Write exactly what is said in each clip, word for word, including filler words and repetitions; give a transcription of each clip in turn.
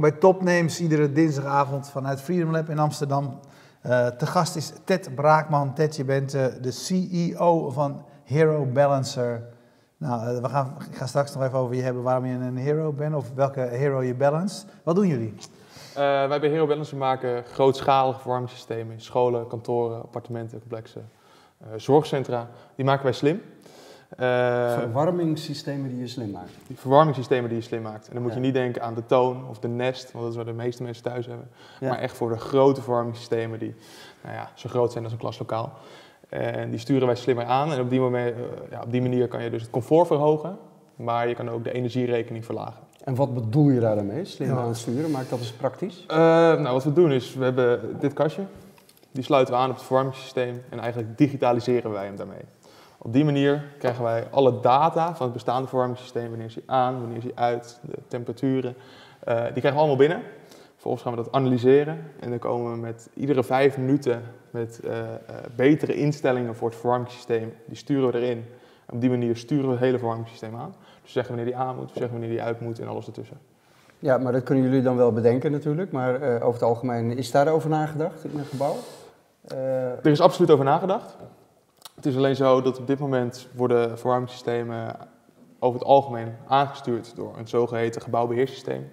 Welkom bij Topnames, iedere dinsdagavond vanuit Freedom Lab in Amsterdam. Uh, te gast is Ted Braakman. Ted, je bent uh, de C E O van Hero Balancer. Nou, uh, we gaan, ik ga straks nog even over je hebben waarom je een hero bent of welke hero je balanced. Wat doen jullie? Uh, wij bij Hero Balancer maken grootschalige verwarmingssystemen in scholen, kantoren, appartementen, complexen, uh, zorgcentra. Die maken wij slim. Uh, verwarmingssystemen die je slim maakt. Die verwarmingssystemen die je slim maakt. En dan moet ja. je niet denken aan de toon of de nest, want dat is wat de meeste mensen thuis hebben. Ja. Maar echt voor de grote verwarmingssystemen die nou ja, zo groot zijn als een klaslokaal. En die sturen wij slimmer aan. En op die, moment, ja, op die manier kan je dus het comfort verhogen, maar je kan ook de energierekening verlagen. En wat bedoel je daar dan mee? Slim ja. aansturen, maakt dat eens praktisch? Uh, nou, wat we doen is, we hebben dit kastje. Die sluiten we aan op het verwarmingssysteem en eigenlijk digitaliseren wij hem daarmee. Op die manier krijgen wij alle data van het bestaande verwarmingssysteem, wanneer is hij aan, wanneer is hij uit, de temperaturen, uh, die krijgen we allemaal binnen. Vervolgens gaan we dat analyseren en dan komen we met iedere vijf minuten met uh, uh, betere instellingen voor het verwarmingssysteem. Die sturen we erin. En op die manier sturen we het hele verwarmingssysteem aan. Dus we zeggen wanneer die aan moet, we zeggen wanneer die uit moet en alles ertussen. Ja, maar dat kunnen jullie dan wel bedenken natuurlijk, maar uh, over het algemeen, is daar over nagedacht in het gebouw? Uh... Er is absoluut over nagedacht. Het is alleen zo dat op dit moment worden verwarmingssystemen over het algemeen aangestuurd door een zogeheten gebouwbeheersysteem.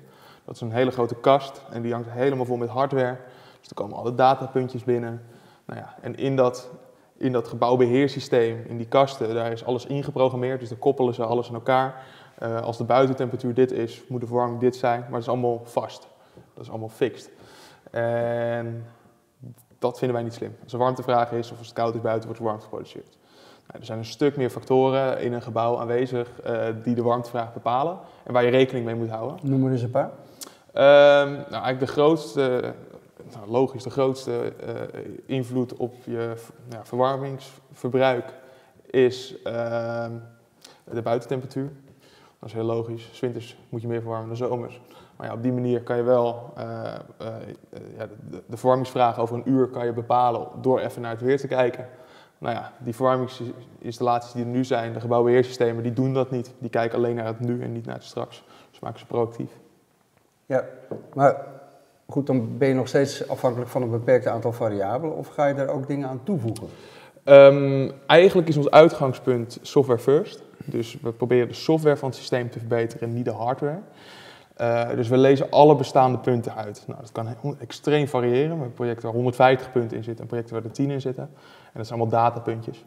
Dat is een hele grote kast en die hangt helemaal vol met hardware. Dus er komen alle datapuntjes binnen. Nou ja, en in dat, in dat gebouwbeheersysteem, in die kasten, daar is alles ingeprogrammeerd. Dus dan koppelen ze alles aan elkaar. Uh, als de buitentemperatuur dit is, moet de verwarming dit zijn. Maar het is allemaal vast. Dat is allemaal fixed. En dat vinden wij niet slim. Als er warmtevraag is of als het koud is buiten, wordt de warmte geproduceerd. Nou, er zijn een stuk meer factoren in een gebouw aanwezig uh, die de warmtevraag bepalen en waar je rekening mee moet houden. Noem maar eens een paar. Um, nou, eigenlijk de grootste, nou, logisch de grootste uh, invloed op je ja, verwarmingsverbruik is uh, de buitentemperatuur. Dat is heel logisch. 'S Winters moet je meer verwarmen dan zomers. Maar ja, op die manier kan je wel uh, uh, uh, ja, de, de verwarmingsvraag over een uur kan je bepalen door even naar het weer te kijken. Nou ja, die verwarmingsinstallaties die er nu zijn, de gebouwbeheersystemen, die doen dat niet. Die kijken alleen naar het nu en niet naar het straks. Dus maken ze proactief. Ja, maar goed, dan ben je nog steeds afhankelijk van een beperkt aantal variabelen of ga je daar ook dingen aan toevoegen? Um, eigenlijk is ons uitgangspunt software first. Dus we proberen de software van het systeem te verbeteren, niet de hardware. Uh, dus we lezen alle bestaande punten uit. Nou, dat kan extreem variëren. We hebben projecten waar honderdvijftig punten in zitten en projecten waar er tien in zitten. En dat zijn allemaal datapuntjes.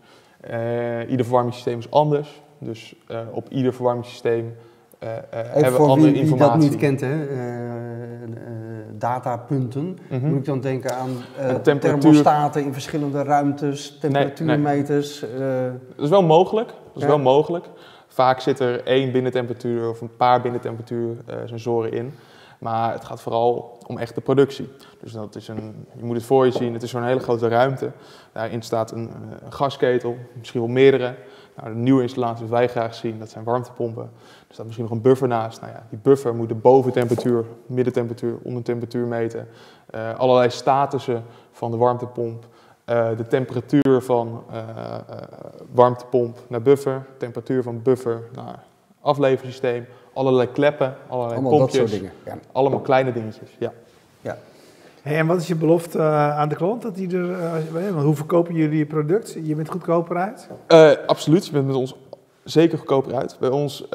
Uh, ieder verwarmingssysteem is anders. Dus uh, op ieder verwarmingssysteem uh, hebben we andere wie, informatie. Voor wie dat niet kent, hè? Uh, uh, datapunten. Mm-hmm. Moet ik dan denken aan uh, temperatuur... thermostaten in verschillende ruimtes, temperatuurmeters? Nee, nee. Uh... Dat is wel mogelijk. Dat is ja. wel mogelijk. Vaak zit er één binnentemperatuur of een paar binnentemperatuur uh, sensoren in. Maar het gaat vooral om echt de productie. Dus dat is een, je moet het voor je zien, het is zo'n hele grote ruimte. Daarin staat een, een gasketel, misschien wel meerdere. Nou, de nieuwe installaties die wij graag zien, dat zijn warmtepompen. Er staat misschien nog een buffer naast. Nou ja, die buffer moet de boventemperatuur, middentemperatuur, ondertemperatuur meten. Uh, allerlei statussen van de warmtepomp. Uh, de temperatuur van uh, uh, warmtepomp naar buffer, temperatuur van buffer naar afleversysteem, allerlei kleppen, allerlei allemaal pompjes, dat soort dingen. Ja. Allemaal kleine dingetjes. Ja. Ja. Hey, en wat is je belofte uh, aan de klant? Dat die er, uh, hoe verkopen jullie je product? Je bent goedkoper uit? Uh, absoluut, je bent met ons zeker goedkoper uit. Bij ons, uh,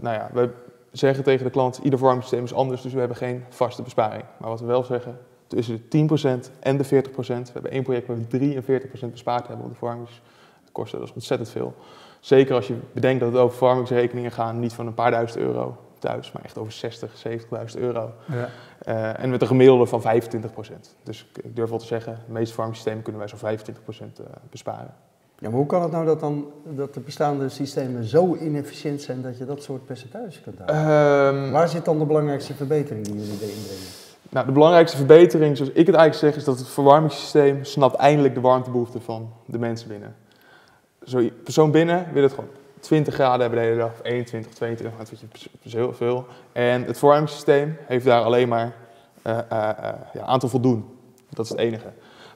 nou ja, wij zeggen tegen de klant, ieder verwarmingssysteem is anders, dus we hebben geen vaste besparing. Maar wat we wel zeggen, tussen de tien procent en de veertig procent. We hebben één project waar we drieënveertig procent bespaard hebben op de verwarmingskosten. Dat is ontzettend veel. Zeker als je bedenkt dat het over verwarmingsrekeningen gaan, niet van een paar duizend euro thuis, maar echt over zestig, zeventigduizend euro. Ja. Uh, en met een gemiddelde van vijfentwintig procent. Dus ik durf wel te zeggen, de meeste verwarmingssystemen kunnen wij zo'n vijfentwintig procent besparen. Ja, maar hoe kan het nou dat, dan, dat de bestaande systemen zo inefficiënt zijn dat je dat soort percentages kunt halen? Um, Waar zit dan de belangrijkste verbetering die jullie erin brengen? Nou, de belangrijkste verbetering, zoals ik het eigenlijk zeg, is dat het verwarmingssysteem snapt eindelijk de warmtebehoeften van de mensen binnen. Zo'n persoon binnen wil het gewoon twintig graden hebben de hele dag, of eenentwintig, tweeëntwintig, dat weet je, heel veel. En het verwarmingssysteem heeft daar alleen maar een uh, uh, uh, ja, aan te voldoen. Dat is het enige.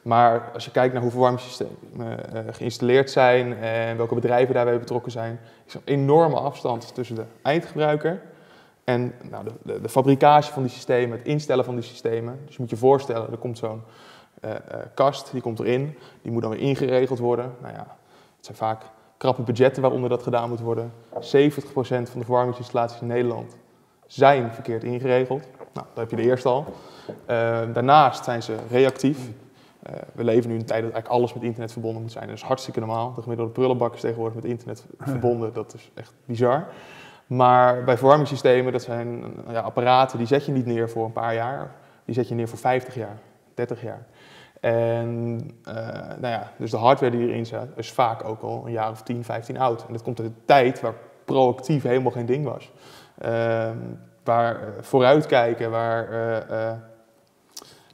Maar als je kijkt naar hoe verwarmingssystemen uh, uh, geïnstalleerd zijn en welke bedrijven daarbij betrokken zijn, is er een enorme afstand tussen de eindgebruiker En nou, de, de, de fabricage van die systemen, het instellen van die systemen. Dus je moet je voorstellen, er komt zo'n uh, uh, kast, die komt erin. Die moet dan weer ingeregeld worden. Nou ja, het zijn vaak krappe budgetten waaronder dat gedaan moet worden. zeventig procent van de verwarmingsinstallaties in Nederland zijn verkeerd ingeregeld. Nou, dat heb je de eerste al. Uh, daarnaast zijn ze reactief. Uh, we leven nu in een tijd dat eigenlijk alles met internet verbonden moet zijn. Dat is hartstikke normaal. De gemiddelde prullenbak is tegenwoordig met internet verbonden. Dat is echt bizar. Maar bij verwarmingssystemen, dat zijn ja, apparaten, die zet je niet neer voor een paar jaar. Die zet je neer voor vijftig jaar, dertig jaar. En uh, nou ja, dus de hardware die erin zit, is vaak ook al een jaar of tien, vijftien oud. En dat komt uit een tijd waar proactief helemaal geen ding was. Uh, waar uh, vooruitkijken, waar uh, uh,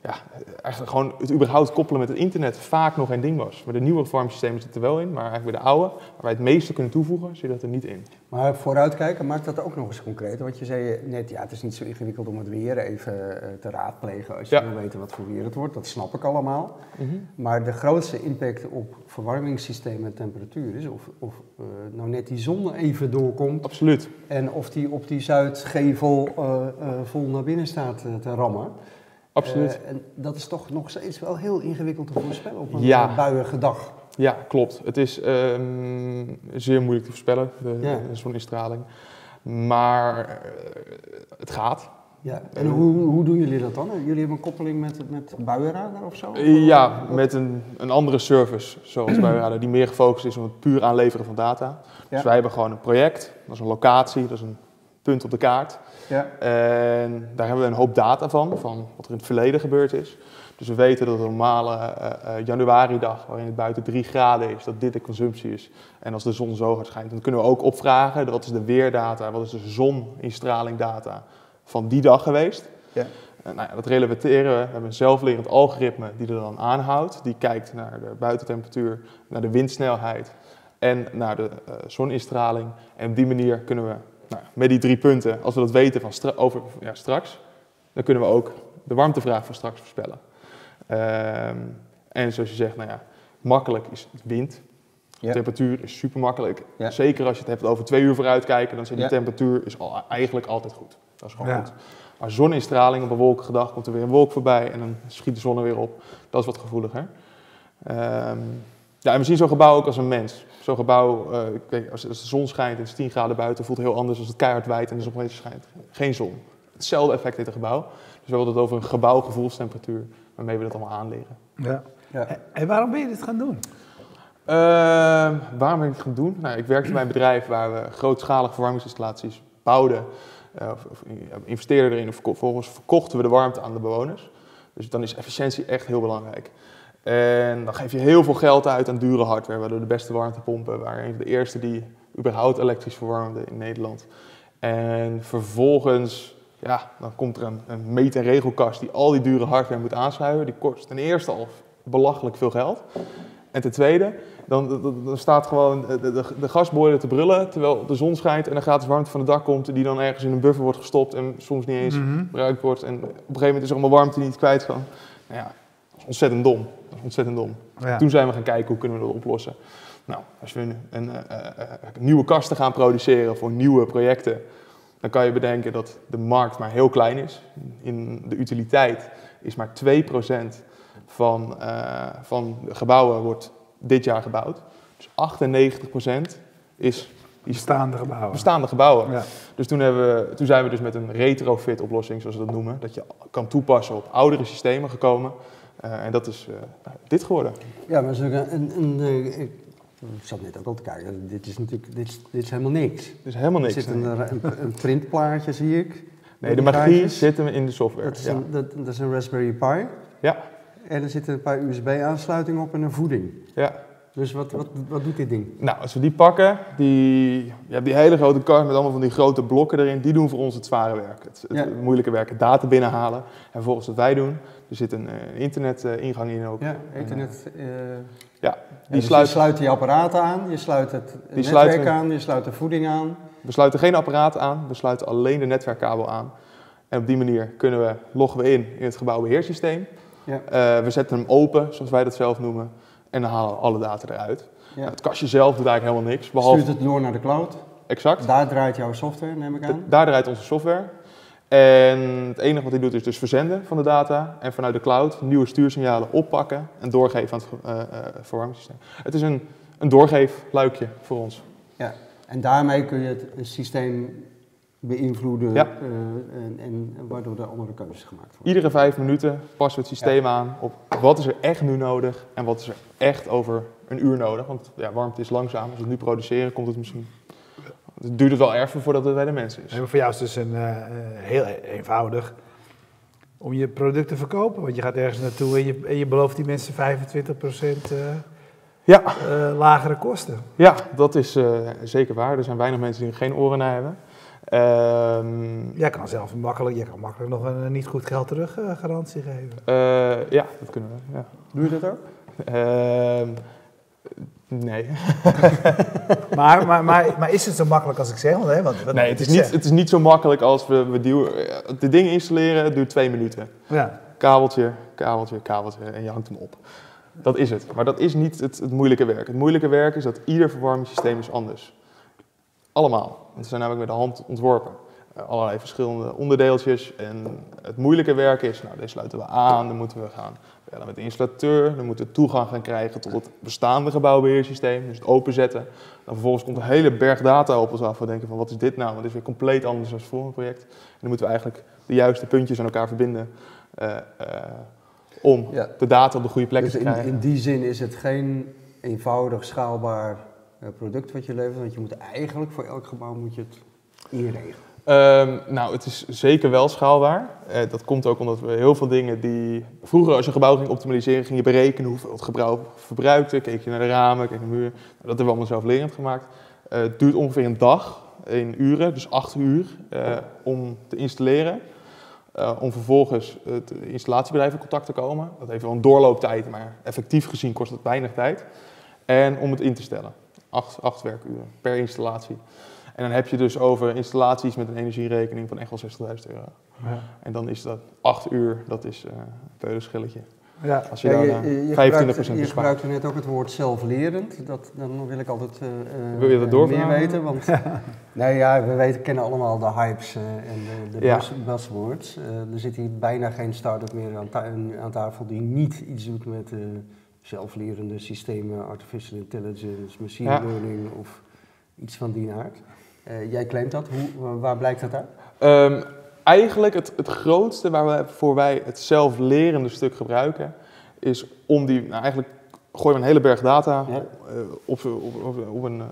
ja, eigenlijk gewoon het überhaupt koppelen met het internet vaak nog geen ding was. Maar de nieuwe verwarmingssystemen zitten er wel in, maar eigenlijk bij de oude, waar wij het meeste kunnen toevoegen, zit dat er niet in. Maar vooruitkijken, maakt dat ook nog eens concreet? Want je zei net, ja, het is niet zo ingewikkeld om het weer even te raadplegen als je ja. wil weten wat voor weer het wordt. Dat snap ik allemaal. Mm-hmm. Maar de grootste impact op verwarmingssystemen en temperatuur is of, of uh, nou net die zon even doorkomt. Absoluut. En of die op die zuidgevel uh, uh, vol naar binnen staat uh, te rammen. Absoluut. Uh, en dat is toch nog steeds wel heel ingewikkeld te voorspellen op een ja. buiige dag. Ja, klopt. Het is um, zeer moeilijk te voorspellen, de, ja. de zoninstraling. Maar uh, het gaat. Ja. En uh, hoe, hoe doen jullie dat dan? Jullie hebben een koppeling met, met Buienrader of zo? Ja, met een, een andere service zoals Buienrader, die meer gefocust is op het puur aanleveren van data. Ja. Dus wij hebben gewoon een project, dat is een locatie, dat is een punt op de kaart. Ja. En daar hebben we een hoop data van, van wat er in het verleden gebeurd is. Dus we weten dat een normale uh, uh, januari-dag, waarin het buiten drie graden is, dat dit de consumptie is. En als de zon zo hard schijnt, dan kunnen we ook opvragen, wat is de weerdata, wat is de zoninstralingdata van die dag geweest. Ja. Uh, nou ja, dat relateren we. We hebben een zelflerend algoritme die er dan aanhoudt. Die kijkt naar de buitentemperatuur, naar de windsnelheid en naar de uh, zoninstraling. En op die manier kunnen we nou, met die drie punten, als we dat weten van stra over ja, straks, dan kunnen we ook de warmtevraag van straks voorspellen. Um, en zoals je zegt, nou ja, makkelijk is het wind. Ja. Temperatuur is super makkelijk. Ja. Zeker als je het hebt over twee uur vooruitkijken, dan zit die ja. temperatuur is al, eigenlijk altijd goed. Dat is gewoon ja. goed. Maar zoninstraling op een wolkige dag, komt er weer een wolk voorbij en dan schiet de zon er weer op. Dat is wat gevoeliger. Um, ja, en we zien zo'n gebouw ook als een mens. Zo'n gebouw, uh, kijk, als de zon schijnt en het is tien graden buiten, voelt het heel anders als het keihard waait en er dus opeens schijnt geen zon. Hetzelfde effect heeft een gebouw. Dus we hadden het over een gebouwgevoelstemperatuur, waarmee we dat allemaal aanleren. Ja. Ja. En waarom ben je dit gaan doen? Uh, waarom ben ik dit gaan doen? Nou, ik werkte bij een bedrijf waar we grootschalige verwarmingsinstallaties bouwden. Uh, of, of investeerden erin, of vervolgens verkochten we de warmte aan de bewoners. Dus dan is efficiëntie echt heel belangrijk. En dan geef je heel veel geld uit aan dure hardware. We hadden de beste warmtepompen, waren een van de eerste die überhaupt elektrisch verwarmden in Nederland. En vervolgens, ja, dan komt er een, een meet- en regelkast die al die dure hardware moet aanschuiven. Die kost ten eerste al belachelijk veel geld. En ten tweede, dan, dan, dan staat gewoon de, de, de gasboiler te brullen terwijl de zon schijnt en de gratis warmte van het dak komt, die dan ergens in een buffer wordt gestopt en soms niet eens mm-hmm. gebruikt wordt. En op een gegeven moment is er allemaal warmte die niet kwijt kan. Nou ja, ontzettend dom. Ontzettend dom. Ja. Toen zijn we gaan kijken hoe kunnen we dat oplossen. Nou, als we een, een, een, een nieuwe kasten gaan produceren voor nieuwe projecten, dan kan je bedenken dat de markt maar heel klein is. In de utiliteit is maar twee procent van, uh, van de gebouwen wordt dit jaar gebouwd. Dus achtennegentig procent is bestaande gebouwen. Bestaande gebouwen. Ja. Dus toen, hebben we, toen zijn we dus met een retrofit oplossing, zoals we dat noemen, dat je kan toepassen op oudere systemen gekomen. Uh, en dat is uh, dit geworden. Ja, maar een, een, een, ik zat net ook al te kijken. Dit is natuurlijk dit, dit is helemaal niks. Dit is helemaal niks. Er zit nee. een, een, een printplaatje, zie ik. Nee, de magie kaartjes. Zit hem in de software. Dat is, ja. een, dat, dat is een Raspberry Pi. Ja. En er zitten een paar U S B-aansluitingen op en een voeding. Ja. Dus wat, wat, wat doet dit ding? Nou, als we die pakken, die, je hebt die hele grote kast met allemaal van die grote blokken erin, die doen voor ons het zware werk. Het, het ja. moeilijke werk, het data binnenhalen. En vervolgens wat wij doen, er zit een uh, internetingang uh, in ook. Ja, internet. Uh, ja, die dus sluit, je sluit die apparaten aan, je sluit het netwerk sluiten, aan, je sluit de voeding aan. We sluiten geen apparaat aan, we sluiten alleen de netwerkkabel aan. En op die manier kunnen we, loggen we in in het gebouwbeheersysteem. Ja. Uh, we zetten hem open, zoals wij dat zelf noemen. En dan halen we alle data eruit. Ja. Nou, het kastje zelf doet eigenlijk helemaal niks. Behalve... Stuurt het door naar de cloud? exact. Daar draait jouw software, neem ik aan? Daar draait onze software. En het enige wat hij doet is dus verzenden van de data en vanuit de cloud nieuwe stuursignalen oppakken en doorgeven aan het uh, uh, verwarmingssysteem. Het is een, een doorgeefluikje voor ons. Ja, en daarmee kun je het systeem beïnvloeden, ja. uh, en, en waardoor er andere keuzes gemaakt worden. Iedere vijf minuten passen we het systeem ja. aan op wat is er echt nu nodig en wat is er echt over een uur nodig. Want ja, warmte is langzaam, als we het nu produceren komt het misschien... Het duurt het wel erg voordat het bij de mensen is. Nee, maar voor jou is het dus een, uh, heel eenvoudig om je product te verkopen. Want je gaat ergens naartoe en je, en je belooft die mensen vijfentwintig procent uh, ja. uh, lagere kosten. Ja, dat is uh, zeker waar. Er zijn weinig mensen die er geen oren naar hebben. Uh, jij kan zelf makkelijk, jij kan makkelijk nog een niet goed geld terug uh, garantie geven. Uh, ja, dat kunnen we. Ja. Doe je dat ook? Uh, Nee. maar, maar, maar, maar is het zo makkelijk als ik zeg? Want, hè, wat, wat nee, het is, niet, het is niet zo makkelijk als we, we duwen, de dingen installeren. Het duurt twee minuten. Ja. Kabeltje, kabeltje, kabeltje en je hangt hem op. Dat is het. Maar dat is niet het, het moeilijke werk. Het moeilijke werk is dat ieder verwarmingssysteem is anders. Allemaal. Want ze zijn namelijk met de hand ontworpen. Allerlei verschillende onderdeeltjes. En het moeilijke werk is, nou, deze sluiten we aan, dan moeten we gaan bellen met de installateur. Dan moeten we toegang gaan krijgen tot het bestaande gebouwbeheersysteem, dus het openzetten. Dan vervolgens komt een hele berg data op ons af. We denken van, wat is dit nou? Want het is weer compleet anders dan het vorige project. En dan moeten we eigenlijk de juiste puntjes aan elkaar verbinden uh, uh, om ja. de data op de goede plekken dus te krijgen. In, in die zin is het geen eenvoudig, schaalbaar product wat je levert, want je moet eigenlijk voor elk gebouw moet je het inregelen. Um, nou, het is zeker wel schaalbaar. Uh, dat komt ook omdat we heel veel dingen die... Vroeger als je een gebouw ging optimaliseren, ging je berekenen hoeveel het gebouw verbruikte. Keek je naar de ramen, keek naar de muur. Nou, dat hebben we allemaal zelflerend gemaakt. Uh, het duurt ongeveer een dag, in uren, dus acht uur, uh, om te installeren. Uh, om vervolgens het installatiebedrijf in contact te komen. Dat heeft wel een doorlooptijd, maar effectief gezien kost het weinig tijd. En om het in te stellen. Acht, acht werkuren per installatie. En dan heb je dus over installaties met een energierekening van echt wel zestigduizend euro. Ja. En dan is dat acht uur, dat is uh, een peulenschilletje. Ja. Als je ja, dan uh, je, je vijfentwintig procent bespaart. Je gebruikte net ook het woord zelflerend. Dat, dan wil ik altijd uh, wil je dat uh, meer weten. Want ja. Nou ja, we weten, kennen allemaal de hypes uh, en de, de ja. buzzwords. Uh, er zit hier bijna geen start-up meer aan, ta aan tafel die niet iets doet met uh, zelflerende systemen, artificial intelligence, machine ja. learning of iets van die aard. Uh, jij claimt dat. Hoe, waar blijkt dat uit? Um, eigenlijk het, het grootste waarvoor wij het zelflerende stuk gebruiken, is om die... Nou, eigenlijk gooien we een hele berg data ja. op, op, op, op, een, uh,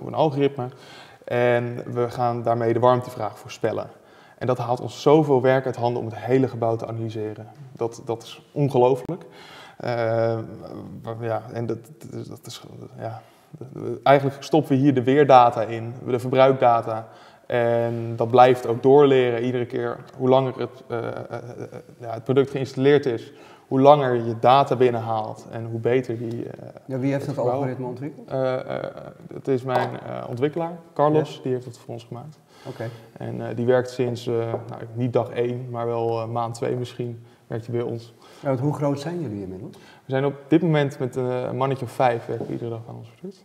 op een algoritme en we gaan daarmee de warmtevraag voorspellen. En dat haalt ons zoveel werk uit handen om het hele gebouw te analyseren. Dat, dat is ongelooflijk. Uh, ja, en dat, dat is... Ja. Eigenlijk stoppen we hier de weerdata in, de verbruikdata. En dat blijft ook doorleren iedere keer. Hoe langer het, uh, uh, ja, het product geïnstalleerd is, hoe langer je data binnenhaalt en hoe beter die... Uh, ja, wie heeft het, het algoritme ontwikkeld? Uh, uh, het is mijn uh, ontwikkelaar, Carlos, yes. die heeft het voor ons gemaakt. Okay. En uh, die werkt sinds, uh, nou, niet dag één, maar wel uh, maand twee misschien, werkt hij bij ons. Ja, want hoe groot zijn jullie inmiddels? We zijn op dit moment met een mannetje of vijf, werken we iedere dag aan ons product.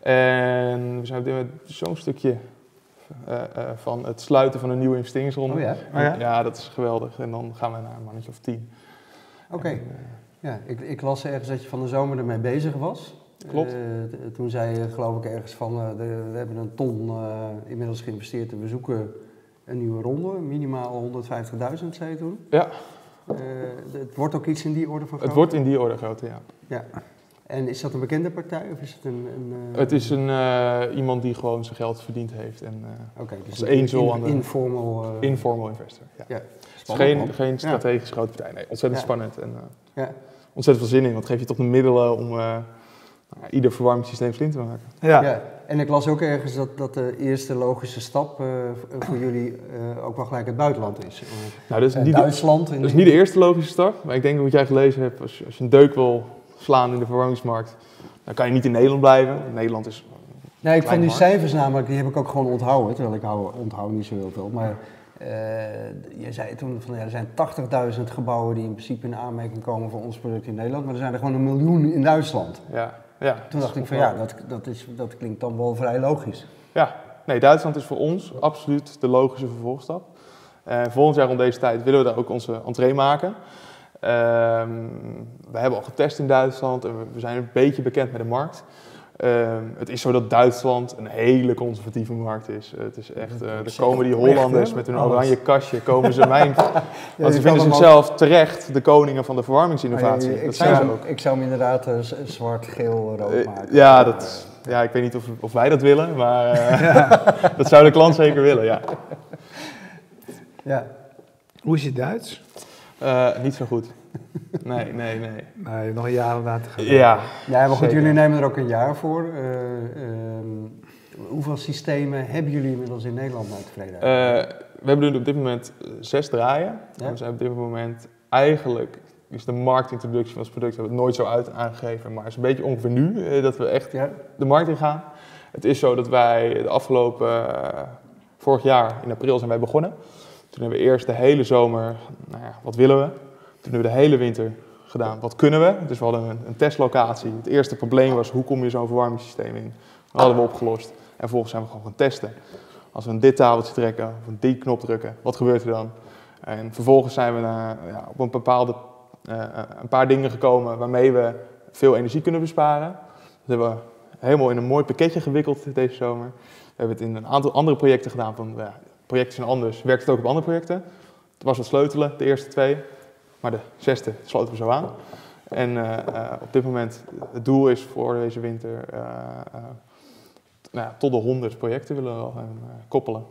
En we zijn op dit moment zo'n stukje uh, uh, van het sluiten van een nieuwe investeringsronde. Oh ja? Oh ja? Ja, dat is geweldig. En dan gaan we naar een mannetje of tien. Oké. Okay. Uh, ja, ik, ik las ergens dat je van de zomer ermee bezig was. Klopt. Uh, toen zei je, geloof ik, ergens van, uh, de, we hebben een ton uh, inmiddels geïnvesteerd en we zoeken een nieuwe ronde. Minimaal honderdvijftigduizend, zei je toen. Ja. Uh, het wordt ook iets in die orde van grootte? Het wordt in die orde grootte, ja. ja. En is dat een bekende partij of is het een... een uh... Het is een, uh, iemand die gewoon zijn geld verdiend heeft. En, uh, okay, dus een in, aan de, informal... Uh... Informal investor, ja. ja. Spannend, geen, geen strategisch ja. grote partij, nee. Ontzettend ja. spannend en uh, ja. ontzettend veel zin in. Want het geeft je toch de middelen om uh, ieder verwarmingssysteem slim te maken. Ja. ja. En ik las ook ergens dat, dat de eerste logische stap uh, voor jullie uh, ook wel gelijk het buitenland is. Nou, dat is niet, Duitsland. De, dat is niet de eerste logische stap, maar ik denk dat wat jij gelezen hebt, als, als je een deuk wil slaan in de verwarmingsmarkt, dan kan je niet in Nederland blijven. Nederland is... Nee, ik vond die cijfers namelijk, die heb ik ook gewoon onthouden, terwijl ik hou, onthoud niet zo heel veel. Maar uh, jij zei toen, van, ja, er zijn tachtigduizend gebouwen die in principe in aanmerking komen voor ons product in Nederland, maar er zijn er gewoon een miljoen in Duitsland. Ja. Ja, toen dacht ik van ja, dat, dat, is, dat klinkt dan wel vrij logisch. Ja, nee, Duitsland is voor ons absoluut de logische vervolgstap. Uh, volgend jaar om deze tijd willen we daar ook onze entree maken. Um, we hebben al getest in Duitsland en we, we zijn een beetje bekend met de markt. Um, het is zo dat Duitsland een hele conservatieve markt is. Uh, het is echt, uh, er komen die Hollanders met hun oranje kastje, komen ze mijn... Want ze vinden zichzelf terecht de koningen van de verwarmingsinnovatie. Dat zijn ze ook. Ik zou hem inderdaad uh, zwart, geel, rood maken. Uh, ja, dat, ja, ik weet niet of, of wij dat willen, maar uh, ja. Dat zou de klant zeker willen, ja. Ja. Hoe is je Duits? Uh, niet zo goed. Nee, nee, nee. nee nog een jaar om na te gaan. Ja, ja, maar goed, zeker. Jullie nemen er ook een jaar voor. Uh, uh, hoeveel systemen hebben jullie inmiddels in Nederland naar tevreden? Uh, we hebben op dit moment zes draaien. Ja? We zijn op dit moment eigenlijk, dus de marktintroductie van ons product hebben we het nooit zo uit aangegeven, maar het is een beetje ongeveer nu uh, dat we echt ja? de markt in gaan. Het is zo dat wij de afgelopen, uh, vorig jaar in april zijn wij begonnen. Toen hebben we eerst de hele zomer, nou ja, wat willen we? Toen hebben we de hele winter gedaan, wat kunnen we? Dus we hadden een, een testlocatie. Het eerste probleem was, hoe kom je zo'n verwarmingssysteem in? Dat hadden we opgelost. En vervolgens zijn we gewoon gaan testen. Als we een dit tafeltje trekken, of een die knop drukken, wat gebeurt er dan? En vervolgens zijn we naar, ja, op een, bepaalde, uh, een paar dingen gekomen waarmee we veel energie kunnen besparen. Dat hebben we helemaal in een mooi pakketje gewikkeld deze zomer. We hebben het in een aantal andere projecten gedaan. Van, ja, projecten zijn anders, werkt het ook op andere projecten. Het was wat sleutelen, de eerste twee. Maar de zesde sloten we zo aan. En uh, uh, op dit moment, het doel is voor deze winter, uh, uh, nou ja, tot de honderd projecten willen we wel gaan uh, koppelen.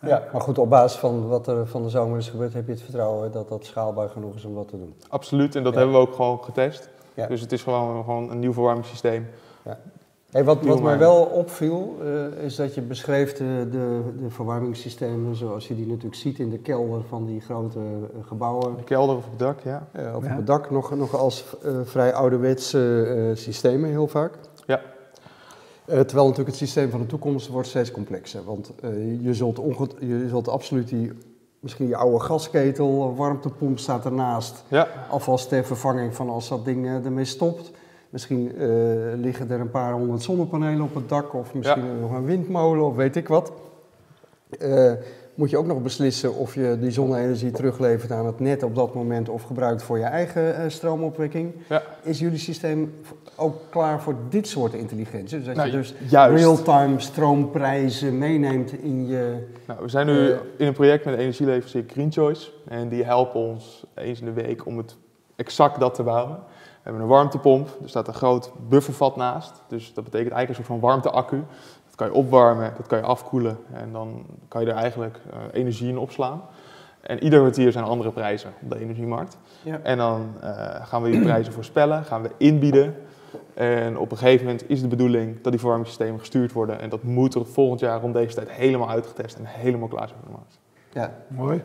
Ja, maar goed, op basis van wat er van de zomer is gebeurd, heb je het vertrouwen dat dat schaalbaar genoeg is om wat te doen? Absoluut, en dat ja. hebben we ook gewoon getest. Ja. Dus het is gewoon, gewoon een nieuw verwarmingssysteem. Ja. Hey, wat, wat mij wel opviel, uh, is dat je beschreef de, de, de verwarmingssystemen zoals je die natuurlijk ziet in de kelder van die grote gebouwen. De kelder of op het dak, ja. Uh, of ja. op het dak nog, nog als uh, vrij ouderwetse uh, systemen heel vaak. Ja. Uh, terwijl natuurlijk het systeem van de toekomst wordt steeds complexer. Want uh, je, zult je zult absoluut die, misschien je oude gasketel, warmtepomp staat ernaast. Ja. Alvast ter vervanging van als dat ding uh, ermee stopt. Misschien uh, liggen er een paar honderd zonnepanelen op het dak of misschien ja. nog een windmolen of weet ik wat. Uh, moet je ook nog beslissen of je die zonne-energie teruglevert aan het net op dat moment of gebruikt voor je eigen uh, stroomopwekking. Ja. Is jullie systeem ook klaar voor dit soort intelligentie? Dus dat nou, je dus real-time stroomprijzen meeneemt in je... Nou, we zijn nu uh, in een project met de energieleverancier GreenChoice en die helpen ons eens in de week om het exact dat te bouwen. We hebben een warmtepomp, er staat een groot buffervat naast. Dus dat betekent eigenlijk een soort van warmteaccu. Dat kan je opwarmen, dat kan je afkoelen en dan kan je er eigenlijk uh, energie in opslaan. En ieder kwartier zijn andere prijzen op de energiemarkt. Ja. En dan uh, gaan we die prijzen voorspellen, gaan we inbieden. En op een gegeven moment is de bedoeling dat die verwarmingssystemen gestuurd worden. En dat moet er volgend jaar om deze tijd helemaal uitgetest en helemaal klaar zijn voor de markt. Ja, mooi.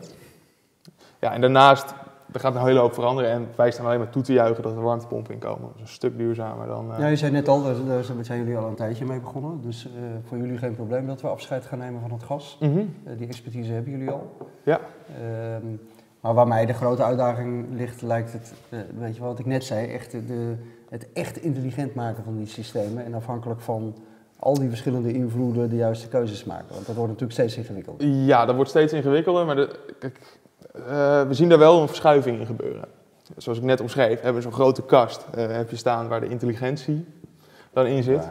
Ja, en daarnaast... Er gaat een hele hoop veranderen en wij staan alleen maar toe te juichen dat er warmtepompen in komen. Dat is een stuk duurzamer dan... Uh... Ja, je zei net al, daar zijn jullie al een tijdje mee begonnen. Dus uh, voor jullie geen probleem dat we afscheid gaan nemen van het gas. Mm-hmm. uh, die expertise hebben jullie al. Ja. Uh, maar waar mij de grote uitdaging ligt, lijkt het, uh, weet je wel, wat ik net zei, echt de, het echt intelligent maken van die systemen en afhankelijk van... al die verschillende invloeden de juiste keuzes maken. Want dat wordt natuurlijk steeds ingewikkelder. Ja, dat wordt steeds ingewikkelder, maar de, kijk, uh, we zien daar wel een verschuiving in gebeuren. Zoals ik net omschreef, hebben we zo'n grote kast uh, heb je staan waar de intelligentie dan in zit.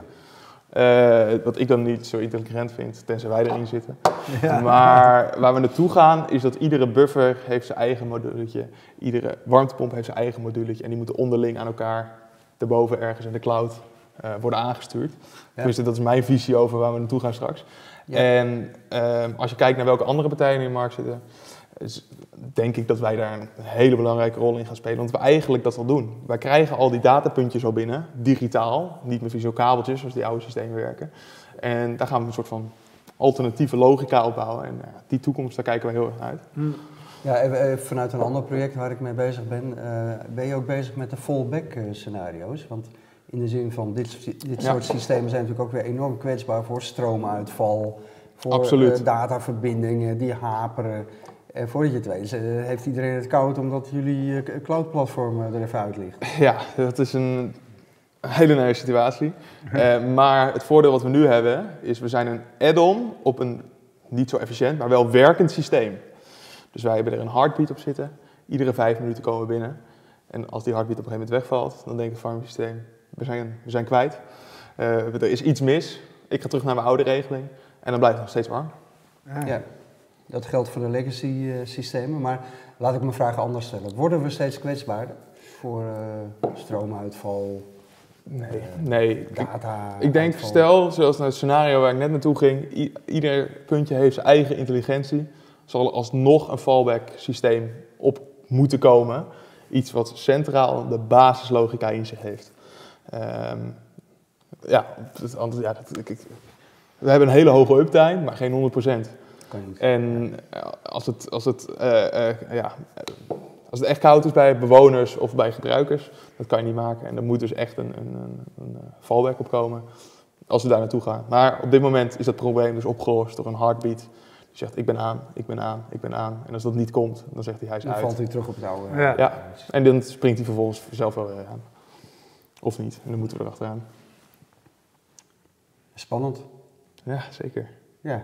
Ja. Uh, wat ik dan niet zo intelligent vind, tenzij wij erin zitten. Ja. Maar waar we naartoe gaan, is dat iedere buffer heeft zijn eigen moduletje. Iedere warmtepomp heeft zijn eigen moduletje. En die moeten onderling aan elkaar, daarboven ergens in de cloud... Uh, worden aangestuurd. Tenminste, ja. dat is mijn visie over waar we naartoe gaan straks. Ja. En uh, als je kijkt naar welke andere partijen in de markt zitten, is, denk ik dat wij daar een hele belangrijke rol in gaan spelen. Want we eigenlijk dat al doen. Wij krijgen al die datapuntjes al binnen, digitaal, niet met visueel kabeltjes zoals die oude systemen werken. En daar gaan we een soort van alternatieve logica opbouwen. En uh, die toekomst, daar kijken we heel erg naar uit. Hmm. Ja, vanuit een ander project waar ik mee bezig ben, uh, ben je ook bezig met de fallback scenario's? Want in de zin van, dit, dit soort ja. systemen zijn natuurlijk ook weer enorm kwetsbaar voor stroomuitval, voor uh, dataverbindingen die haperen. En voordat je het weet, uh, heeft iedereen het koud omdat jullie uh, cloud-platform er even uit ligt. Ja, dat is een Een hele nare situatie. Uh, maar het voordeel wat we nu hebben is, we zijn een add-on op een niet zo efficiënt, maar wel werkend systeem. Dus wij hebben er een heartbeat op zitten. Iedere vijf minuten komen we binnen. En als die heartbeat op een gegeven moment wegvalt, dan denkt het farmsysteem, we zijn, we zijn kwijt. Uh, er is iets mis. Ik ga terug naar mijn oude regeling. En dan blijft het nog steeds warm. Ah, ja. Dat geldt voor de legacy uh, systemen. Maar laat ik mijn vraag anders stellen. Worden we steeds kwetsbaarder voor uh, stroomuitval? Nee, nee. Data, ik, ik denk, uitval. Stel, zoals het scenario waar ik net naartoe ging, ieder puntje heeft zijn eigen intelligentie. Zal er alsnog een fallback systeem op moeten komen. Iets wat centraal de basislogica in zich heeft. Um, ja, dat, anders, ja dat, ik, ik, we hebben een hele hoge uptime, maar geen honderd procent. En als het, als, het, uh, uh, ja, als het echt koud is bij bewoners of bij gebruikers, dat kan je niet maken. En er moet dus echt een, een, een, een fallback op komen als we daar naartoe gaan. Maar op dit moment is dat probleem dus opgelost door een heartbeat. Die zegt, ik ben aan, ik ben aan, ik ben aan. En als dat niet komt, dan zegt hij, hij is dan uit. Dan valt hij terug op het oude. Ja. Ja, en dan springt hij vervolgens zelf wel weer aan. Of niet, en dan moeten we erachteraan. Spannend. Ja, zeker. Ja.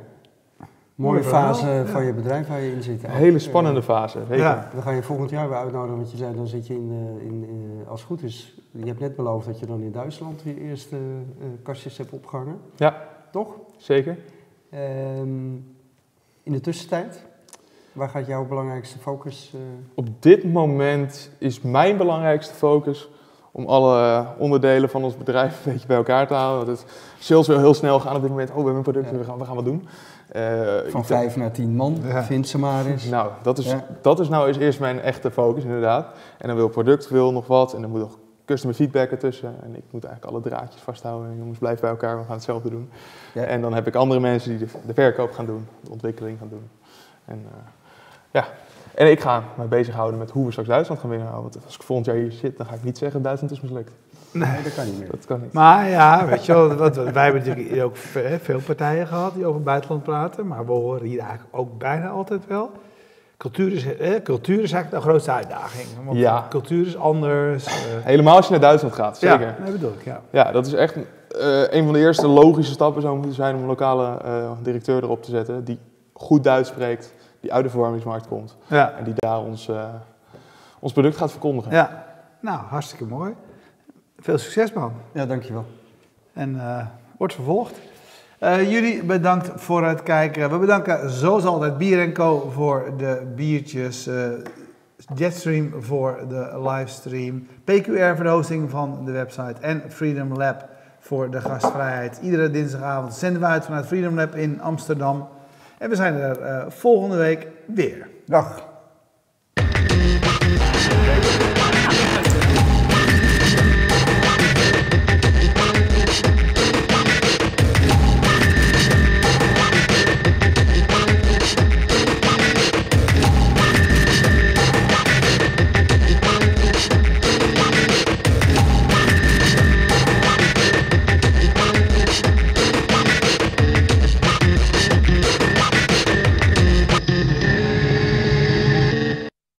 Mooie fase ja. van je bedrijf waar je in zit. Een hele spannende fase, zeker. Ja. Dan ga je volgend jaar weer uitnodigen, want je zei, dan zit je in, in, in, als het goed is, je hebt net beloofd dat je dan in Duitsland je eerste uh, kastjes hebt opgehangen. Ja. Toch? Zeker. Um, in de tussentijd, waar gaat jouw belangrijkste focus? Uh... Op dit moment is mijn belangrijkste focus om alle onderdelen van ons bedrijf een beetje bij elkaar te houden. Want het sales wil heel snel gaan op dit moment. Oh, we hebben een product, ja. we, gaan, we gaan wat doen. Uh, van vijf naar tien man, ja. vindt ze maar eens. Nou, dat is, ja. dat is nou eens eerst mijn echte focus, inderdaad. En dan wil product wil nog wat en dan moet nog customer feedback ertussen. En ik moet eigenlijk alle draadjes vasthouden. En jongens, blijf bij elkaar, we gaan hetzelfde doen. Ja. En dan heb ik andere mensen die de, de verkoop gaan doen, de ontwikkeling gaan doen. En, uh, ja. en ik ga me bezighouden met hoe we straks Duitsland gaan winnen. Want als ik volgend jaar hier zit, dan ga ik niet zeggen, Duitsland is mislukt. Nee, dat kan niet meer. Dat kan niet. Maar ja, weet je wel, wat, wij hebben natuurlijk ook veel partijen gehad die over het buitenland praten. Maar we horen hier eigenlijk ook bijna altijd wel. Cultuur is, eh, cultuur is eigenlijk de grootste uitdaging. Want ja. cultuur is anders. Eh. Helemaal als je naar Duitsland gaat, zeker. Ja, dat bedoel ik, ja. Ja, dat is echt uh, een van de eerste logische stappen zou moeten zijn om een lokale uh, directeur erop te zetten. Die goed Duits spreekt, die uit de verwarmingsmarkt komt. Ja. En die daar ons, uh, ons product gaat verkondigen. Ja, nou, hartstikke mooi. Veel succes, man. Ja, dankjewel. En uh, wordt vervolgd. Uh, jullie bedankt voor het kijken. We bedanken zoals altijd Bier en Co voor de biertjes. Uh, Jetstream voor de livestream. P Q R voor de hosting van de website. En Freedom Lab voor de gastvrijheid. Iedere dinsdagavond zenden we uit vanuit Freedom Lab in Amsterdam. En we zijn er uh, volgende week weer. Dag.